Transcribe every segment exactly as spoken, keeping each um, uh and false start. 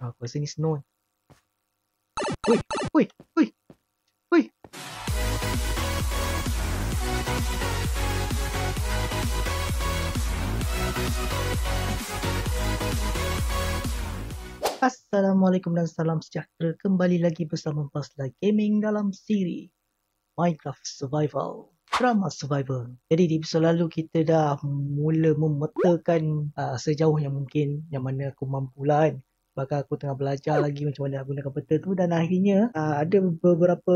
Oh, aku sini snow. Wih, wih, wih, wih. Assalamualaikum dan salam sejahtera, kembali lagi bersama Buzzerian Gaming dalam siri Minecraft Survival, drama survival. Jadi di episod lalu kita dah mula memetakan uh, sejauh yang mungkin yang mana aku mampu lah kan. Maka aku tengah belajar lagi macam mana aku gunakan peta tu, dan akhirnya uh, ada beberapa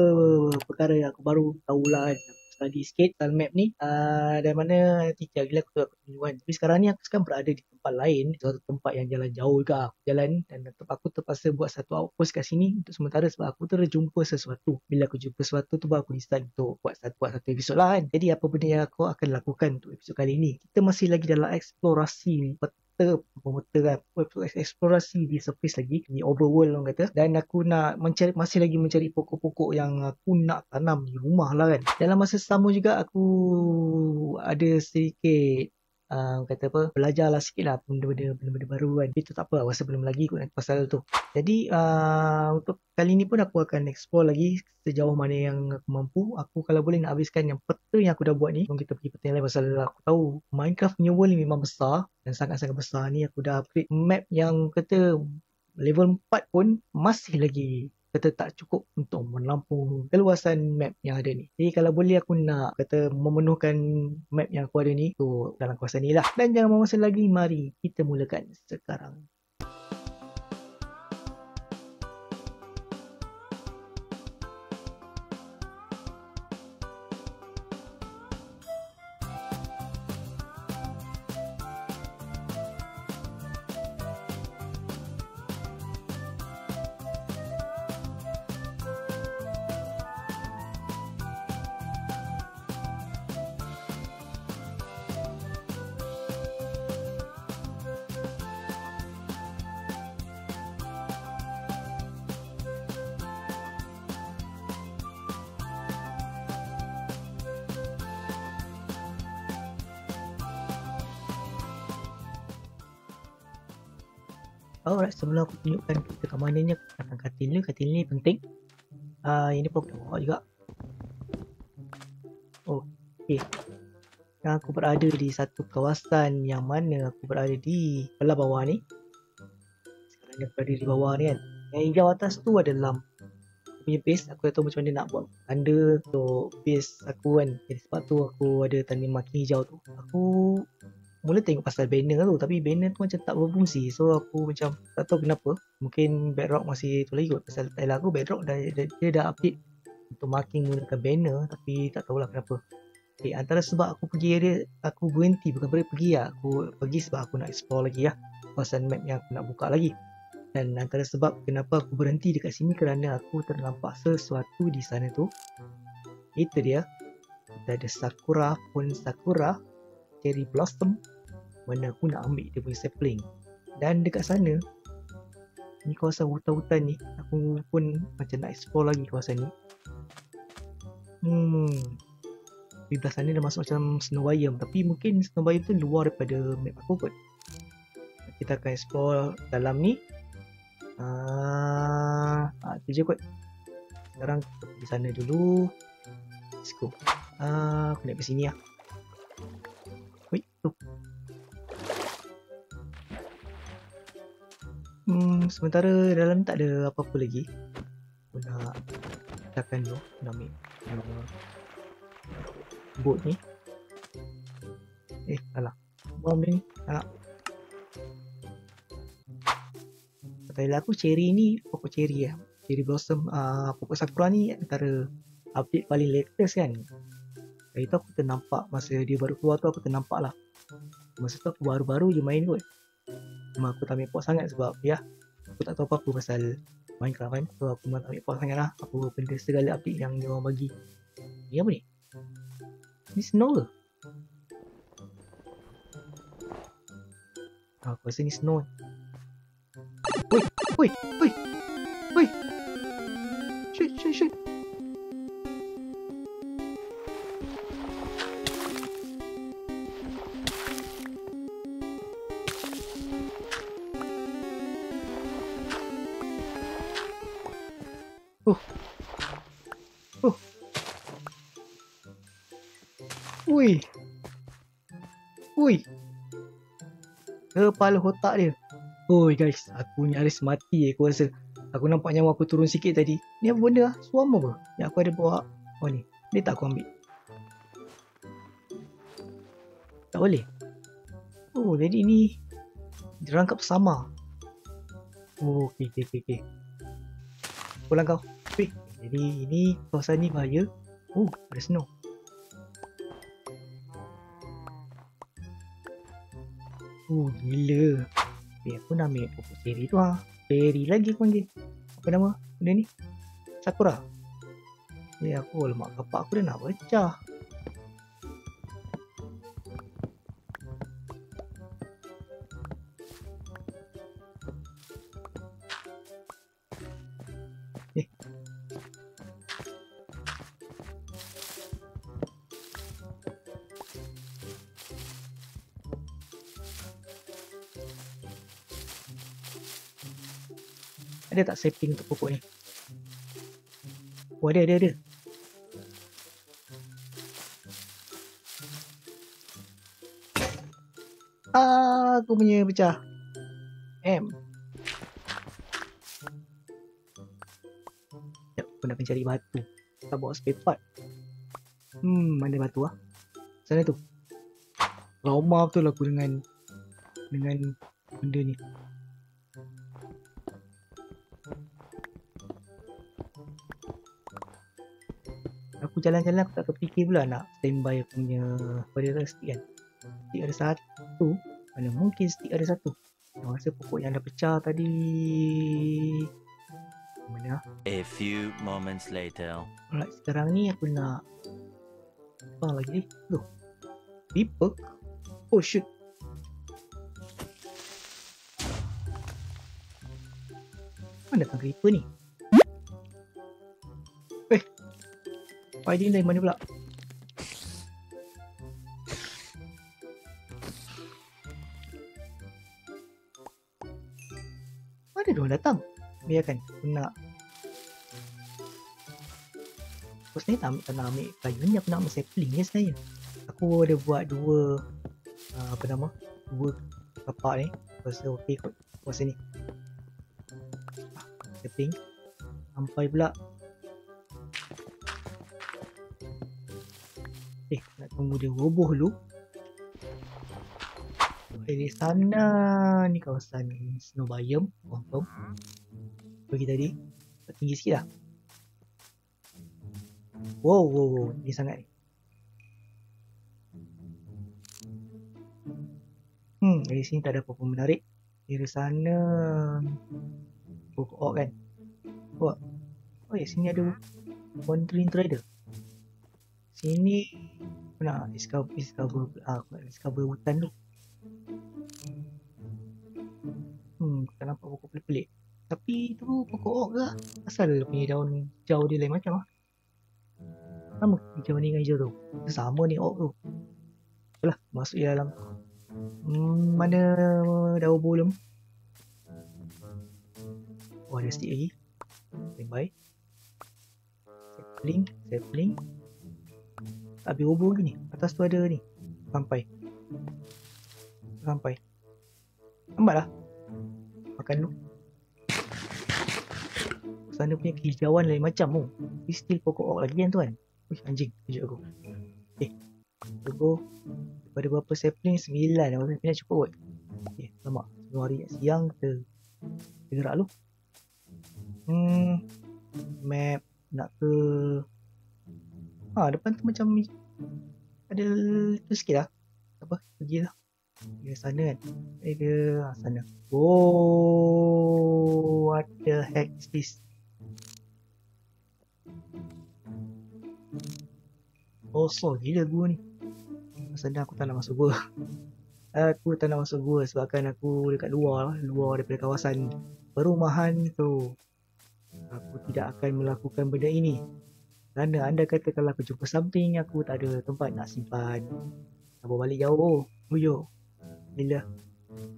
perkara yang aku baru tahulah kan. Study sikit dalam map ni uh, dari mana tiga gila aku buat kunjungan. Tapi sekarang ni aku sekarang berada di tempat lain, suatu tempat yang jalan jauh juga aku jalan, dan aku terpaksa buat satu outpost kat sini untuk sementara sebab aku terjumpa sesuatu. Bila aku jumpa sesuatu tu baru aku decide untuk buat satu, buat satu episod lah kan. Jadi apa benda yang aku akan lakukan untuk episod kali ni, kita masih lagi dalam eksplorasi peta, peta eksplorasi di surface lagi, di overworld orang kata. Dan aku nak mencari, masih lagi mencari pokok-pokok yang aku nak tanam di rumah lah kan. Dalam masa sama juga aku ada sedikit uh, kata apa, belajarlah sikitlah benda-benda benda-benda baru kan. Itu tak apa, aku rasa belum lagi aku nak pasal tu. Jadi uh, untuk kali ni pun aku akan explore lagi sejauh mana yang aku mampu. Aku kalau boleh nak habiskan yang peta yang aku dah buat ni. Jom kita pergi peta yang lain, pasal aku tahu Minecraft New World ni memang besar dan sangat-sangat besar ni. Aku dah upgrade map yang kata level empat pun masih lagi kata tak cukup untuk menampung keluasan map yang ada ni. Jadi kalau boleh aku nak kata memenuhkan map yang aku ada ni tu dalam kawasan ni lah. Dan jangan memasa lagi, mari kita mulakan sekarang. Alright, sebelum aku tunjukkan kita kat mananya, aku akan katil ni, katil ni penting. uh, Yang ni pun aku dah bawa juga. Okay, sekarang aku berada di satu kawasan yang mana aku berada di belah bawah ni. Sekarang dia berada di bawah ni kan. Yang hijau atas tu adalah aku punya base. Aku dah tahu macam mana nak buat tanda untuk base aku kan. Jadi sebab tu aku ada tanda marking hijau tu. Aku mula tengok pasal banner tu, tapi banner tu macam tak berfungsi. So aku macam tak tahu kenapa. Mungkin Bedrock masih tu lagi kot. Pasal tile aku Bedrock dah, dia, dia dah update untuk marking menggunakan banner, tapi tak tahulah kenapa. Okay, antara sebab aku pergi area, aku berhenti, bukan berhenti pergi lah. Aku pergi sebab aku nak explore lagi lah kawasan map yang aku nak buka lagi. Dan antara sebab kenapa aku berhenti dekat sini kerana aku ternampak sesuatu di sana tu. Itu dia. Kita ada Sakura, pun Sakura Cherry Blossom, mana aku nak ambil dia punya sapling. Dan dekat sana ni kawasan hutan-hutan ni, aku pun macam nak explore lagi kawasan ni. Hmm, di belah sana dah masuk macam snow biome, tapi mungkin snow biome tu luar daripada map aku kot. Kita akan explore dalam ni. Ah, ah tu je kot. Sekarang kita pergi sana dulu. Let's go. Ah, aku nak pergi sini lah. Wait tu. Hmm, sementara dalam tak ada apa-apa lagi. Aku nak letakkan dulu, nak ambil uh, boat ni. Eh, salah. Bom ni, tak. Katalah aku cherry ni, pokok cherry lah. Cherry blossom, uh, pokok sakura ni antara update paling latest kan. Kali tu aku ternampak, masa dia baru keluar tu aku ternampak lah. Masa tu aku baru-baru je main kot. Cuma aku tak ambil pot sangat sebab ya aku tak tahu apa-apa pasal Minecraft kan. So aku tak ambil pot sangat lah apa benda segala update yang dia orang bagi. Ni apa ni? Ni snow ke? Aku rasa ni snow. Oi! Oi! Oi! Oi! Shoot! Shoot! Shoot! Uh. Uh. Ui. Ui. Kepala otak dia. Oi guys, aku punya Aris mati eh aku rasa. Aku nampak nyawa aku turun sikit tadi. Ni apa benda lah? Suam apa? Yang aku ada bawa. Oh ni. Dia tak aku ambil. Tak boleh. Oh jadi ni dirangkap sama. Oh ok ok ok. Pulang kau. Wih. Jadi ini kawasan ni bahaya. Oh ada snow. Oh gila. Okay, aku nak ambil pokok seri tu lah. Berry lagi aku panggil. Apa nama benda ni? Sakura. Ni eh, aku lemak kapak aku dah nak pecah. Eh. Ada tak setting untuk pokok ni? Oh ada ada ada. Ah, aku punya pecah. M. Sekejap, aku nak mencari batu. Kita bawa spare part. Hmm, mana batu ah? Sana tu. Lama betul aku dengan dengan benda ni. Aku jalan-jalan aku tak terfikir pula nak standby aku punya pada stick kan. Stick ada satu. Mana mungkin stick ada satu. Yang rasa pokok yang dah pecah tadi. Mana? A few moments later. Alright, sekarang ni aku nak apa lagi ni? Tu. Deeper. Oh shoot. Mana datang creeper ni? Paidin dari mana pula? Mana dia datang? Biarkan aku nak. Aku sebenarnya tak nak ambil kayu ni, aku nak ambil sapling je sebenarnya. Aku ada buat dua uh, apa nama? Dua kapak ni. Aku rasa okey kot. Aku rasa ni. Ah, sapling. Sampai pula. Eh, nak tunggu dia roboh dulu. Dari sana ni kawasan snow biome, confirm. Pergi tadi. Tinggi sikit lah. Wow, wow, wow. Ini sangat ni. Hmm, dari sini tak ada apa-apa menarik. Dari sana pokok oh, kan. Oh, oh ya, sini ada wandering trader. Ini aku nak discover, discover, ah, aku nak discover hutan tu. Hmm, tak nampak pokok pelik-pelik. Tapi tu pokok oak ke? Asal punya daun hijau dia lain macam lah. Sama hijau ni dengan hijau tu. Sama ni oak tu. Apalah, masuk dia dalam. Hmm, mana daun belum? Oh, ada stick lagi. Baik-baik. Sapling, sapling. Tak habis roboh lagi ni. Atas tu ada ni. Sampai. Sampai. Lambatlah. Makan dulu. Sana punya kehijauan lain macam tu. Oh. Still pokok oak lagi kan tu kan. Wih anjing. Kejut aku. Okay. Go. Daripada berapa sapling? sembilan. Aku nak cukup kot. Okay. Lama. Sebelum hari siang kita bergerak dulu. Hmm. Map. Nak ke... Ha, depan tu macam ada tu sikit lah. Tak apa, pergi lah. Dia sana kan. Ada ha, sana. Oh, what the heck is this? Kosong gila gua ni. Masa dah aku tak nak masuk gua. Aku tak nak masuk gua sebabkan aku dekat luar lah. Luar daripada kawasan perumahan tu. Aku tidak akan melakukan benda ini. Kerana anda kata kalau aku jumpa something, aku tak ada tempat nak simpan. Nak bawa balik jauh. Uyo. Bila.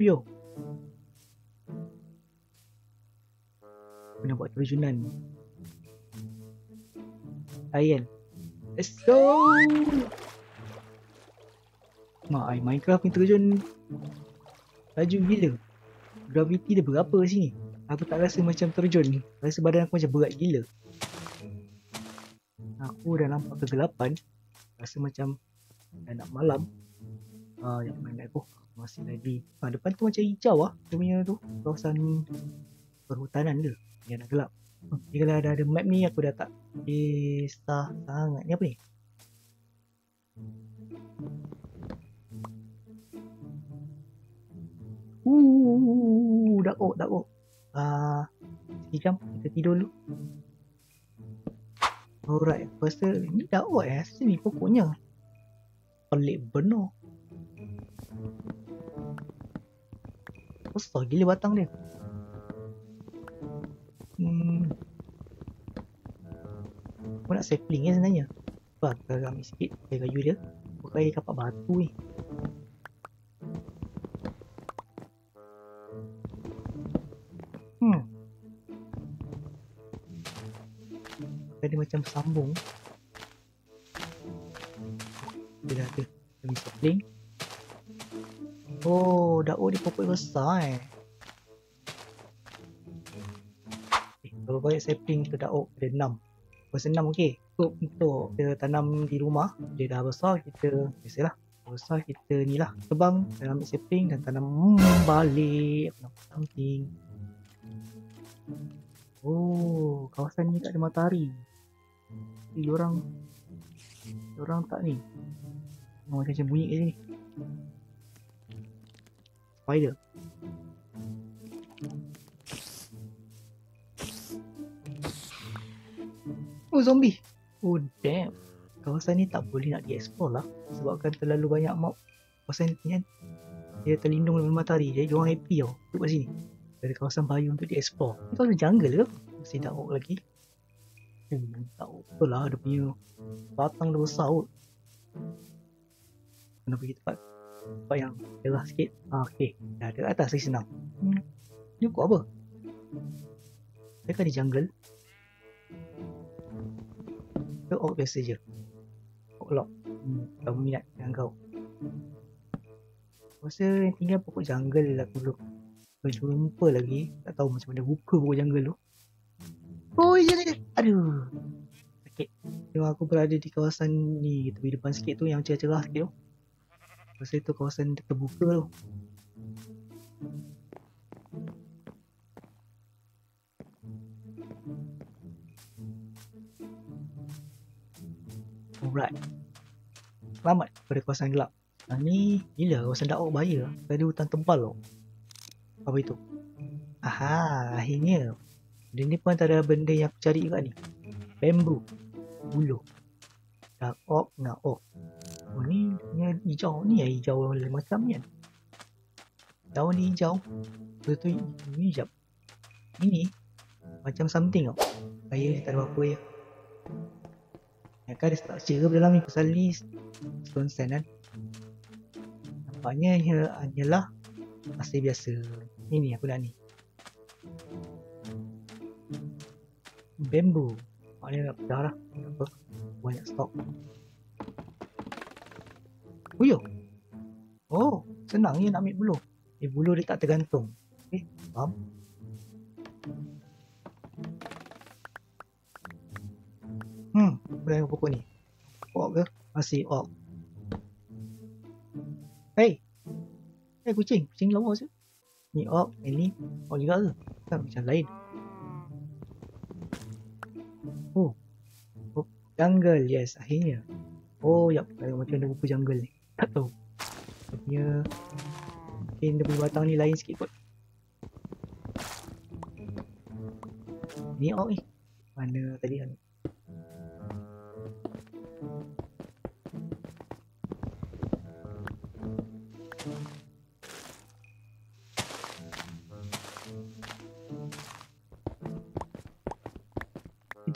Uyo. Aku nak buat terjunan. Ayan. Let's go! Mak, Minecraft intrusion laju gila. Gravity dia berapa sini? Aku tak rasa macam terjun ni. Rasa badan aku macam berat gila. Aku dah nampak kegelapan. Rasa macam dah nak malam. Ah, yang mana aku? Masih lagi. Ah, depan tu macam hijau lah. Dia punya tu kawasan perhutanan dia. Yang nak gelap. Hmm, jadi kalau ada, ada map ni aku dah tak kisah sangat. Ni apa ni? Uuuuh, dak ok, dak ok. Ah, sekejap kita tidur dulu. Alright, aku rasa ni dak ok eh. Rasa ni pokoknya pelik benar. Besar gila batang dia. Hmm. Aku nak sapling kan sebenarnya. Bah, kita ambil sikit kayu dia. Bukan kapak batu ni. Dia macam sambung. Dia dah ada. Dia bisa play. Oh, daun dia pokok besar eh. eh Kalau banyak sapling tu daun ada enam. Pasal enam okey. Untuk, untuk kita tanam di rumah, dia dah besar kita biasalah. Besar kita ni lah. Tebang, tanam sapling dan tanam hmm, balik. Something. Oh, kawasan ni tak ada matahari. Dia orang dia orang tak ni. Oh, macam bunyi kat sini. Spider. Oh, zombie. Oh, damn. Kawasan ni tak boleh nak dieksplor lah sebabkan terlalu banyak mob. Kawasan ni kan dia terlindung dengan matahari. Jadi dia orang happy tau. Duduk kat sini. Dari kawasan bayu untuk dieksplor. Ni kawasan jungle ke? Mesti tak ok lagi. Hmm, tak betul lah dia punya batang dia besar kot. Kena pergi tempat tempat yang jelas sikit. Ah, ok, dah ada atas lagi senang. Hmm, ni buat apa? Mereka di jungle. Dia ok biasa je. Ok lock. Hmm, tak minat dengan kau. Aku rasa yang tinggal pokok jungle lah aku belum jumpa lagi. Tak tahu macam mana buka pokok jungle tu. Oh, jangan. Aduh. Sakit. Memang aku berada di kawasan ni. Tepi depan sikit tu yang cerah-cerah sikit tu. Pasal tu kawasan terbuka tu. Alright. Selamat pada kawasan gelap. Nah, ni gila kawasan dakwak bahaya. Tadi hutan tebal tau. Apa itu? Aha, akhirnya. Benda ni pun antara benda yang aku cari juga ni. Bambu. Buluh. Dark oak, nak oak. Oh ni, ni hijau. Ni yang hijau macam ni kan. Daun ni hijau. Betul tu hijau. Ini macam something tau. Saya tak ada apa-apa ya. Kan ada structure ke dalam ni? Pasal ni stone sand kan. Nampaknya hanyalah pasir biasa. Ini aku nak ni. Bambu. Maknanya nak pecah lah. Apa? Banyak stok. Uyuh. Oh, senang je nak ambil buluh. Eh, buluh dia tak tergantung. Eh, faham? Hmm, boleh pokok ni. Pokok ke? Masih ok. Hey. Eh, hey, kucing. Kucing lawa je. Ni ok. Eh, ni ok juga ke? Tak, macam lain. Oh, oh, jungle, yes, akhirnya. Oh, yap, macam ada buku jungle ni. Tak tahu. Dia punya, mungkin dia punya batang ni lain sikit kot. Ni oh ni. Mana tadi kan?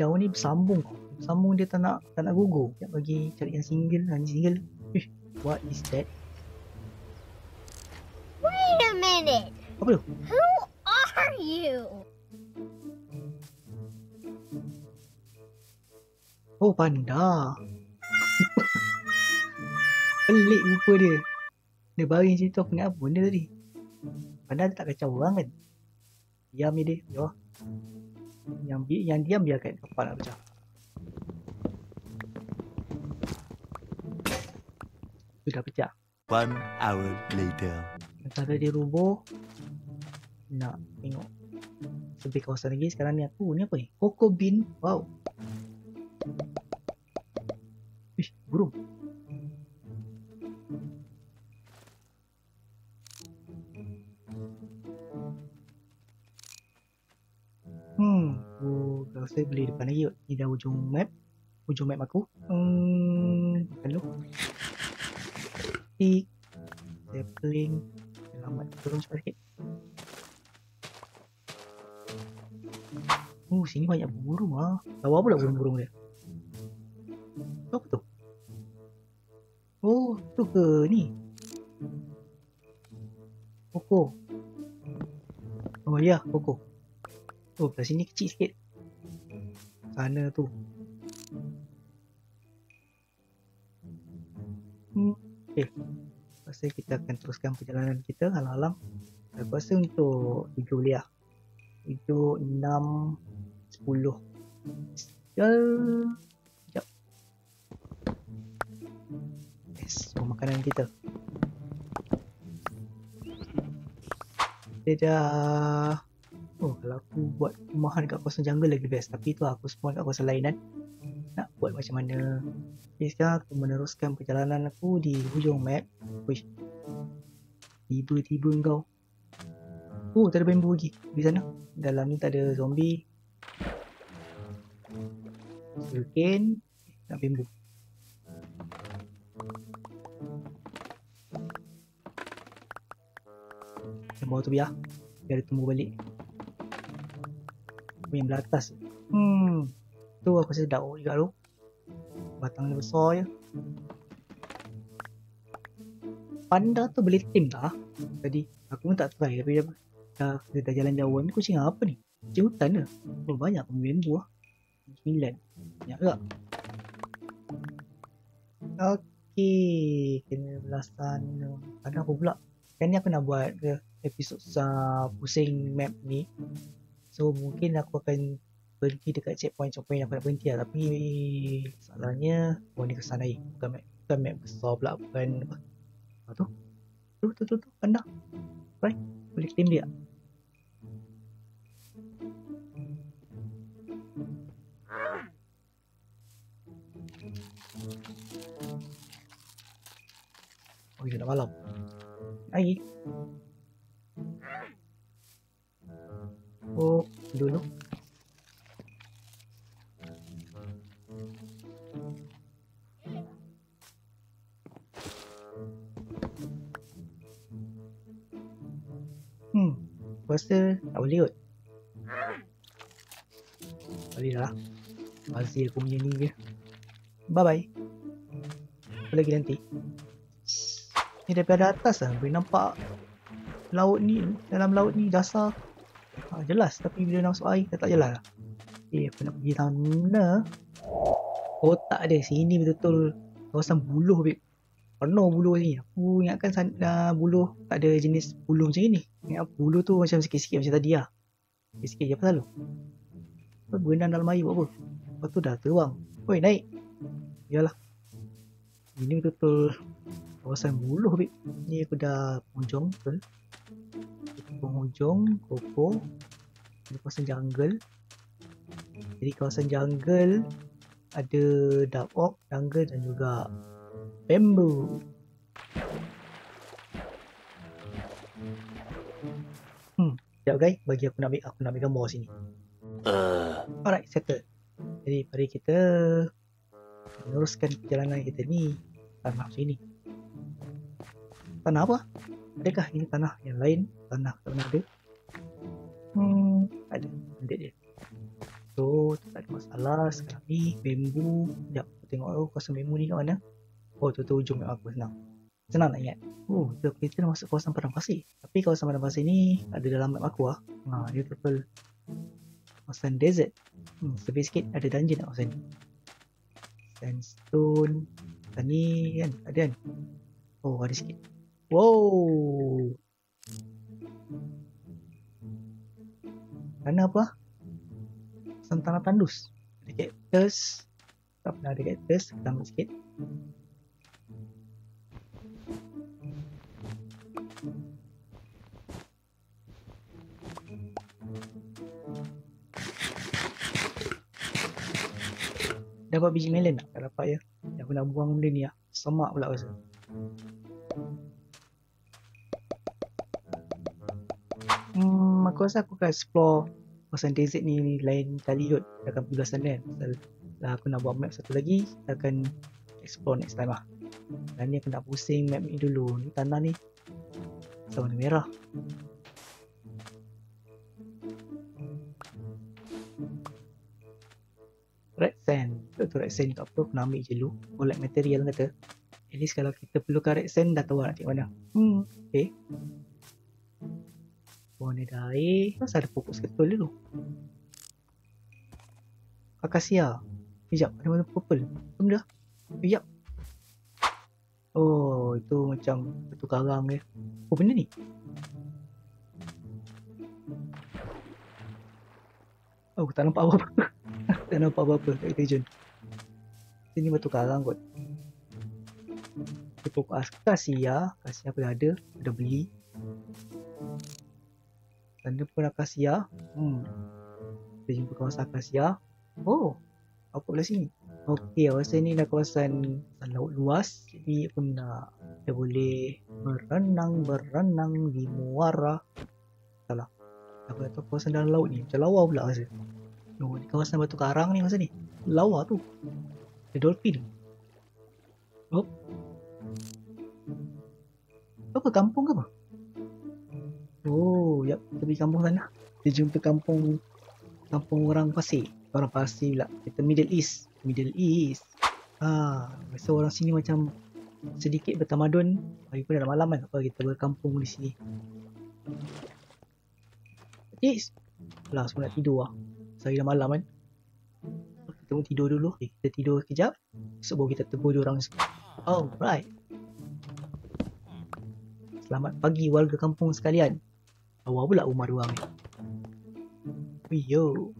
Daun ni bersambung. Bersambung dia tak nak, tak nak gugur. Sekejap bagi cari yang single. Hanya single. Eh, what is that? Wait a minute. Apa tu? Who are you? Oh, panda. Pelik rupa dia. Dia baring macam tu, aku nak apa benda tadi. Panda tak kacau orang kan. Diam je dia. Jawab. Yang, yang diam dia akan kepala nak pecah. Sudah pecah. One hour later. Antara dia roboh. Nak tengok lebih kawasan lagi. Sekarang ni aku ni apa ni? Cocoa bean. Wow. Ish, burung. Hmm, oh, kalau saya beli depan lagi kot. Ni dah hujung map. Hujung map aku. Hmm, hello. Tik. Sapling. Selamat turun sikit. Oh, sini banyak burung ah. Tahu apa lah burung-burung dia? Apa tu? Oh, tu ke ni? Koko. Oh ya, koko. Oh, kat sini kecil sikit. Sana tu. Hmm, okey. Pasal kita akan teruskan perjalanan kita alang-alang. Saya rasa untuk tujuh liah. Tujuh, enam, sepuluh. Sekejap. Yes, oh, makanan kita. Kita dah... Oh, kalau aku buat rumahan dekat kawasan jungle lagi best. Tapi tu aku spawn kat kawasan lain kan. Nak buat macam mana. Okay, sekarang aku meneruskan perjalanan aku di hujung map. Uish. Tiba-tiba engkau. Oh, tak ada bambu lagi di sana. Dalam ni tak ada zombie. Silken. Tak bambu. Yang bawah tu biar. Biar dia tumbuh balik. Yang belah atas. Hmm. Tu aku rasa sedap juga tu. Batang dia besar je. Panda tu boleh team tak? Tadi aku pun tak try. Tapi dia, dah, dia dah jalan jauh. Ni kucing apa ni? Kucing hutan ke? Oh, banyak pembelian tu lah. Sembilan. Banyak juga. Okey. Kena belah sana. Kadang aku pula. Kan ni aku nak buat ke episod uh, pusing map ni. So mungkin aku akan berhenti dekat checkpoint-checkpoint yang aku nak berhenti lah. Tapi masalahnya oh ni kesan air. Bukan map, bukan map besar pula. Bukan apa. Ah, tu. Tu tu tu tu panda. Baik. Boleh claim dia. Oh ya dah malam. Air. Oh, dulu. Hmm, rasa tak boleh kot. Boleh dah lah. Masih aku punya ni je. Bye-bye. Apa lagi nanti? Ni daripada atas lah, boleh nampak laut ni. Dalam laut ni dasar. Ha, jelas, tapi bila masuk air, tak jelas lah. Eh, aku nak pergi tangan mana? Kotak dia, sini betul-betul kawasan buluh, babe. Penuh buluh sini. Aku ingatkan sana, buluh, tak ada jenis buluh macam ni. Ingat buluh tu macam sikit-sikit macam tadi lah. Sikit-sikit je, apa salah? Berenang dalam air buat apa? Lepas tu dah terbang. Oi, naik. Yalah. Ini betul-betul kawasan buluh, babe. Ni aku dah penghujung, betul. Penghujung, koko. Ada kawasan jungle. Jadi kawasan jungle ada dark oak, jungle dan juga bambu. Hmm, sekejap guys, bagi aku nak ambil, aku nak ambil gambar sini. uh. Alright, settle. Jadi mari kita meneruskan perjalanan kita ni. Tanah macam ni. Tanah apa? Adakah ini tanah yang lain? Tanah tak pernah ada. Hmm, tak ada. Ambil dia. So, tak ada masalah. Sekarang ni, bambu. Sekejap, aku tengok oh, kawasan bambu ni kat mana. Oh, tu tu hujung aku. Senang. Senang nak ingat. Oh, kita, kita dah masuk kawasan padang pasir. Tapi kawasan padang pasir ni ada dalam map aku lah. Ha, dia total kawasan desert. Hmm, lebih sikit ada dungeon kat kawasan ni. sandstone, tanian, ada. Oh, ada sedikit. Wow. Tanah apa? Tanah tandus. Ada cactus. Tapi ada cactus, tambah sedikit. Dapat biji melon tak? Tak dapat ya. Dah pernah buang benda ni ya. Semak pula rasa. Hmm, aku rasa aku akan explore kawasan desert ni lain kali kot. Dah akan pergi sana kan. Dah aku nak buat map satu lagi. Dah akan explore next time lah. Dan ni aku nak pusing map ni dulu. Ni tanah ni warna merah. Red sand. Itu red sand tak apa, kena ambil je dulu. Collect material kata. At least kalau kita perlukan red sand, dah tahu nak cik mana. Hmm, okay. Warna dair. Kenapa ada pokok seketul dulu? Akasia. Sekejap, ada warna purple. Apa benda? Sekejap. Oh, itu macam batu karang dia. Apa benda ni? Oh, tak nampak apa-apa. Tak nampak apa-apa kat terjun. Sini batu karang kot. Dia pokok akasia. Akasia pun ada. Ada beli. Tanda pun akasia. Hmm. Kita jumpa kawasan akasia. Oh. Apa pula sini? Okey, kawasan ni dah kawasan laut luas. Jadi pun nak. Kita boleh berenang-berenang di muara. Salah. Aku dah tahu kawasan dalam laut ni. Macam lawa pula rasa. Oh, di kawasan batu karang ni masa ni. Lawa tu. Ada dolphin. Oh. Apa kampung ke apa? Oh, yap. Kita pergi kampung sana. Kita jumpa kampung kampung orang pasir. Orang pasir pula. Kita Middle East. Middle East. Ah, biasa orang sini macam sedikit bertamadun. Lagipun dalam malam kan. Apa kita berkampung di sini. Eits. Alah, semua nak tidur lah. Saya dah malam kan. Kita pun tidur dulu. Okay, kita tidur kejap. Besok baru kita tegur diorang. Alright. Selamat pagi warga kampung sekalian. Awal pula rumah diorang ni. Yo.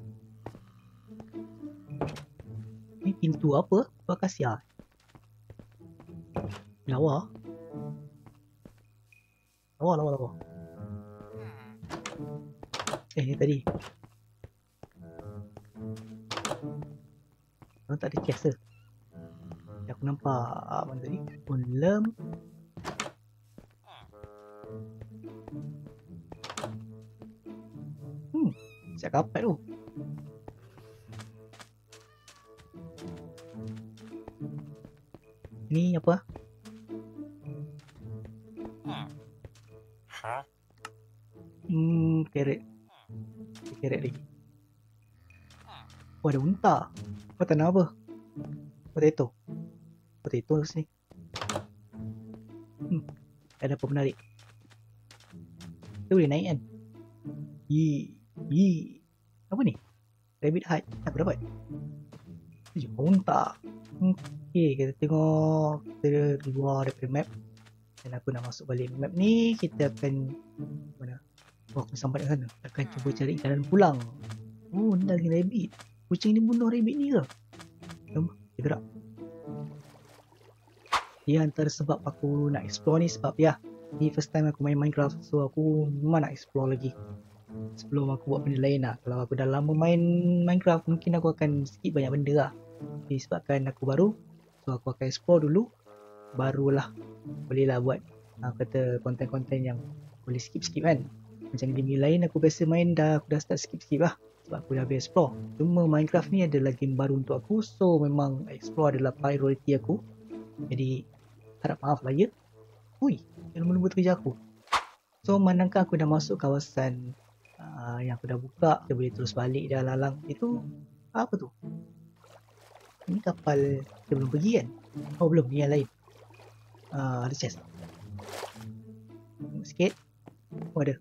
Ni pintu apa? Akasia. Lawa. Lawa, lawa, lawa. Eh, ni tadi. Oh, tak ada chest ke? Aku nampak mana tadi? Golem. Hmm, siap kapal tu. Ni apa? Hmm, carrot. Carrot lagi. Oh, ada unta. Kau tanam apa? Potato. Potato sini. Hmm. Ada apa menarik? Kita boleh naik kan? Yee. Yee. Apa ni? Rabbit hut. Tak berapa? Tujuh unta. Okay. Kita tengok. Kita keluar daripada map. Dan aku nak masuk balik map ni. Kita akan. Mana? Oh, aku sampai kat sana. Kita akan cuba cari jalan pulang. Oh, ni dah lagi rabbit. Kucing ni bunuh rabbit ni ke? Jom, dia gerak. Dia antara sebab aku nak explore ni sebab ya. Ni first time aku main Minecraft. So aku memang nak explore lagi. Sebelum aku buat benda lain lah. Kalau aku dah lama main Minecraft, mungkin aku akan skip banyak benda lah. Tapi sebabkan aku baru, so aku akan explore dulu. Barulah bolehlah buat uh, kata konten-konten yang boleh skip-skip kan. Macam game lain aku biasa main dah. Aku dah start skip-skip lah. Aku dah habis explore. Cuma Minecraft ni adalah game baru untuk aku. So memang explore adalah priority aku. Jadi harap maaf lah ya. Ui, yang menunggu kerja aku. So manakah aku dah masuk kawasan uh, yang aku dah buka. Kita boleh terus balik dah lalang. Itu apa tu? Ini kapal. Kita belum pergi kan? Oh belum, ni yang lain. uh, Ada chest. Tengok sikit. Oh ada.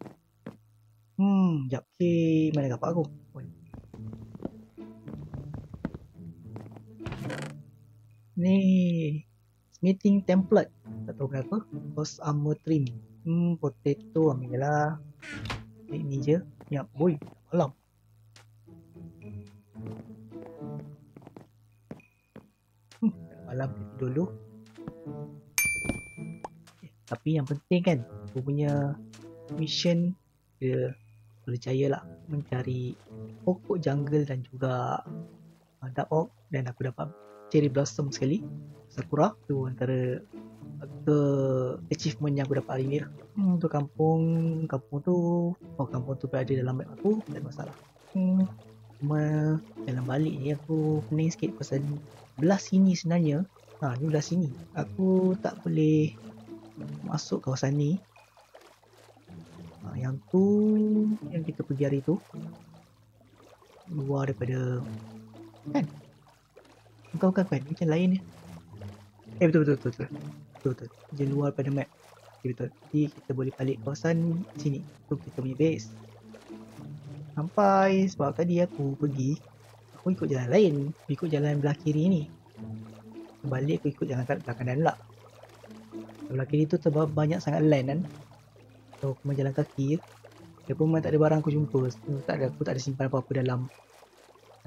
Hmm, sekejap. Okay, mana kapal aku? Nih, meeting template. Atau berapa? Post armor trim. Hmm, potato ambillah. Ini je. Ya, boy. Alam. Hmm, alam dulu. Eh, tapi yang penting kan, aku punya mission dia percayalah mencari pokok jungle dan juga ada oak, dan aku dapat cherry blossom sekali sakura tu antara ke achievement yang aku dapat hari ni lah. Hmm, tu kampung kampung tu oh, kampung tu berada dalam map aku, tak ada masalah. Hmm, cuma dalam balik ni aku pening sikit pasal belah sini sebenarnya. Ha, ni belah sini aku tak boleh masuk kawasan ni. Ha, yang tu yang kita pergi hari tu luar daripada kan, bukan-bukan kan, macam lain ni. Eh betul-betul betul betul, dia luar pada map. Okay, betul. Jadi kita boleh balik kawasan sini tu kita punya base. Sampai sebab tadi aku pergi, aku ikut jalan lain, aku ikut jalan belah kiri ni. Balik aku ikut jalan kat belakang kanan pula. Belah kiri tu terbawa banyak sangat land kan. So, aku main jalan kaki. Dia pun memang tak ada barang aku jumpa. So, tak ada, aku tak ada simpan apa-apa dalam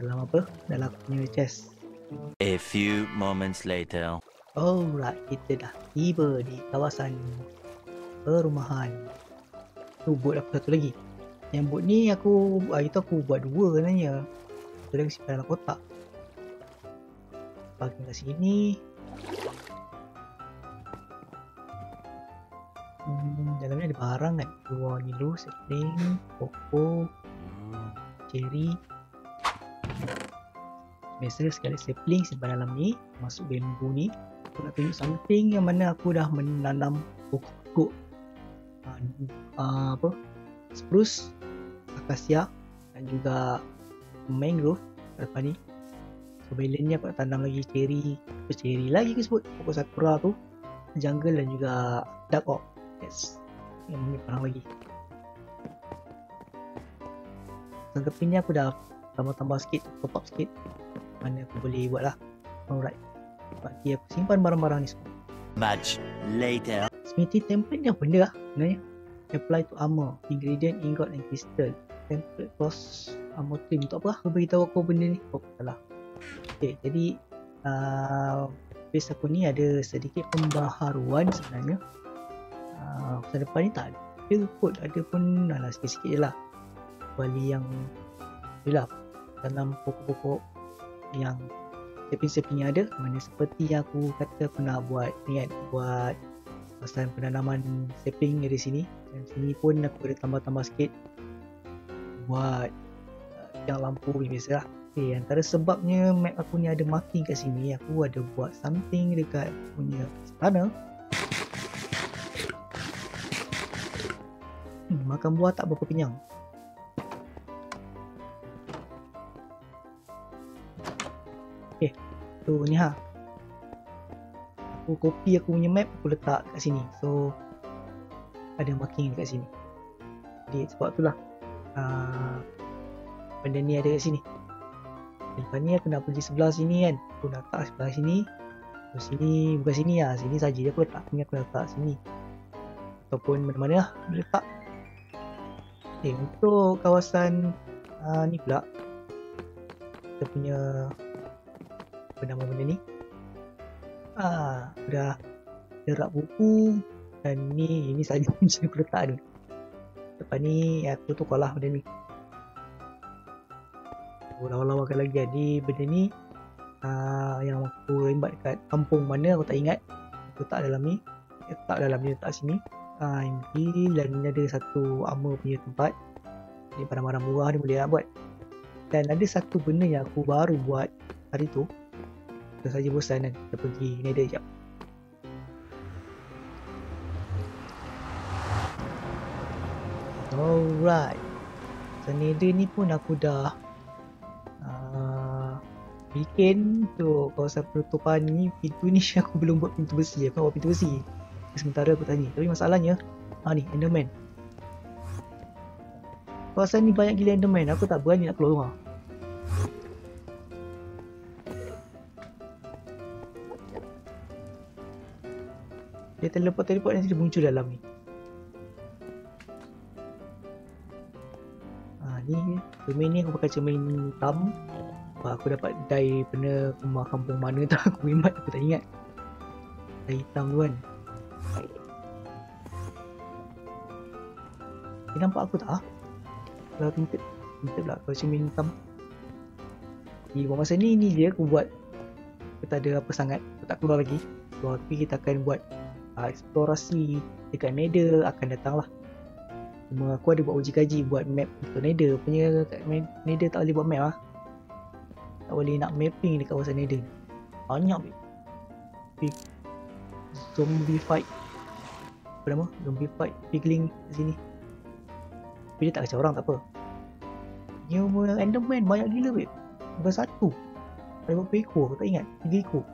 dalam apa? Dalam aku punya chest. A few moments later. Alright, kita dah tiba di kawasan perumahan. Tu buat aku satu lagi. Yang buat ni aku hari tu aku buat dua sebenarnya. Tu dia aku simpan dalam kotak. Bagi kat sini. Hmm, dalamnya ada barang kan. Luar ni dulu, sapling, pokok, cherry. Biasa sekali sapling simpan dalam ni. Masuk bambu ni. Aku nak tunjuk something yang mana aku dah menanam pokok-pokok. Uh, uh, apa? Spruce, akasia dan juga mangrove kat depan ni. So balance ni aku nak tanam lagi cherry. Apa cherry lagi aku sebut? Pokok sakura tu. Jungle dan juga dark oak. Yes, yang ni barang lagi. Tetapi ni aku dah tambah-tambah sikit, top up sikit. Mana aku boleh buat lah. Alright, bagi aku simpan barang-barang ni semua. Much later. Smithy template ni apa benda lah sebenarnya. Apply to armor, ingredient, ingot and crystal. Template cost armor trim untuk apa lah. Aku beritahu aku benda ni. Oh, salah. Okay, jadi uh, base aku ni ada sedikit pembaharuan sebenarnya. Uh, pasal depan ni tak ada kot, ada pun alah sikit-sikit je lah. Kecuali yang bila tanam pokok-pokok yang seping-seping ada, mana seperti yang aku kata aku nak buat ni kan, buat pasal penanaman seping dari sini. Dan sini pun aku ada tambah-tambah sikit buat uh, yang lampu biasa lah. Okay, antara sebabnya map aku ni ada marking kat sini, aku ada buat something dekat punya istana. Makan buah tak berapa kenyang. Okay, tu ni ha. Aku copy aku punya map, aku letak kat sini. So ada marking dekat sini. Jadi sebab tu lah uh, benda ni ada kat sini. Lepas ni aku nak pergi sebelah sini kan, aku nak letak sebelah sini. Terus sini, bukan sini lah, sini saja je aku letak. Ni aku letak sini. Ataupun mana-mana lah aku letak. Okay, untuk kawasan uh, ni pula kita punya apa nama benda ni, ah, dah derak buku dan ni, ini saja macam aku letak dulu. Lepas ni aku tukarlah benda ni, aku lawa-lawakan lagi. Jadi benda ni uh, yang aku rembat dekat kampung mana aku tak ingat, aku letak dalam ni, letak dalam ni, letak sini. Ha, ini dan ada satu armor punya tempat. Ini barang-barang murah ni boleh nak buat. Dan ada satu benda yang aku baru buat hari tu. Kita saja bosan kan, kita pergi nether sekejap. Alright, so nether ni pun aku dah uh, bikin tu kawasan penutupan ni. Pintu ni aku belum buat pintu besi, aku buat pintu besi sementara aku tanya. Tapi masalahnya ah ni enderman. Kawasan ni banyak gila enderman, aku tak berani nak keluar rumah. Dia teleport-teleport nanti dia muncul dalam ni. Ha, ni cermin ni aku pakai cermin hitam. Aku dapat dye benda rumah kampung mana tu aku memang aku tak ingat. Dye hitam tu kan. Dia nampak aku tak? Kalau tinted, tinted pula kalau cermin hitam. Di masa ni, ni je aku buat. Aku tak ada apa sangat, aku tak keluar lagi. Keluar, tapi kita akan buat uh, eksplorasi dekat Nether akan datang lah. Cuma aku ada buat uji kaji buat map untuk Nether punya. Kat Nether tak boleh buat map lah. Tak boleh nak mapping dekat kawasan Nether. Banyak big zombie fight. Apa nama? Zombie fight pigling kat sini. Tapi dia tak kacau orang, tak apa. Dia punya enderman banyak gila babe. Bukan satu. Ada berapa ekor aku tak ingat. Tiga ekor.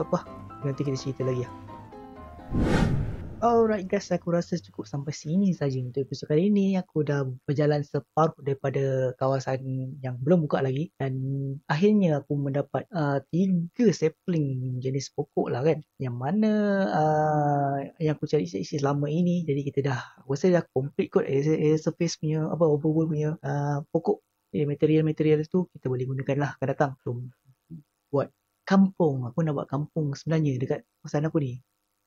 Apa? Nanti kita cerita lagi lah. Alright guys, aku rasa cukup sampai sini saja untuk episod kali ini. Aku dah berjalan separuh daripada kawasan yang belum buka lagi. Dan akhirnya aku mendapat uh, tiga sapling jenis pokok lah kan. Yang mana uh, yang aku cari isi selama ini. Jadi kita dah, aku rasa dah complete kot air surface punya, apa, overworld punya uh, pokok. Jadi material-material tu kita boleh gunakan lah akan datang. So, buat kampung, aku nak buat kampung sebenarnya dekat kawasan aku ni.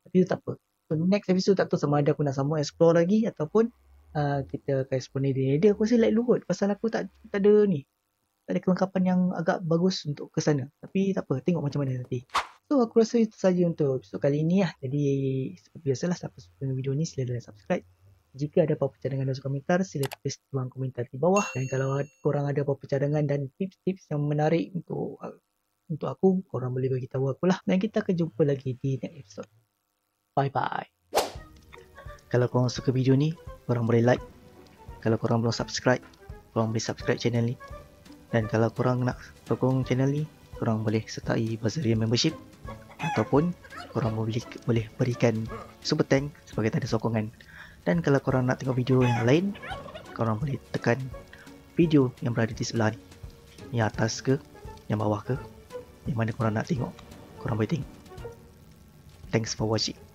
Tapi tu tak apa. So, next episode tak tahu sama ada aku nak sama explore lagi ataupun uh, kita akan explore ni dia. Dia aku rasa like dulu kot pasal aku tak, tak ada ni. Tak ada kelengkapan yang agak bagus untuk ke sana. Tapi tak apa, tengok macam mana nanti. So aku rasa itu saja untuk episode kali ni lah. Jadi seperti biasalah, siapa suka video ni sila like, subscribe. Jika ada apa-apa cadangan dan komentar, sila tulis ruang komentar di bawah. Dan kalau korang ada apa-apa cadangan dan tips-tips yang menarik untuk uh, untuk aku, korang boleh bagi tahu aku lah. Dan kita akan jumpa lagi di next episode. Bye-bye. Kalau korang suka video ni, korang boleh like. Kalau korang belum subscribe, korang boleh subscribe channel ni. Dan kalau korang nak sokong channel ni, korang boleh sertai Buzzerian membership. Ataupun korang boleh, boleh berikan super tank sebagai tanda sokongan. Dan kalau korang nak tengok video yang lain, korang boleh tekan video yang berada di sebelah ni. Yang atas ke, yang bawah ke, yang mana korang nak tengok, korang boleh tengok. Thanks for watching.